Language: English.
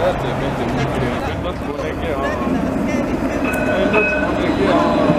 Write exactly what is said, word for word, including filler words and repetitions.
It's a bit of a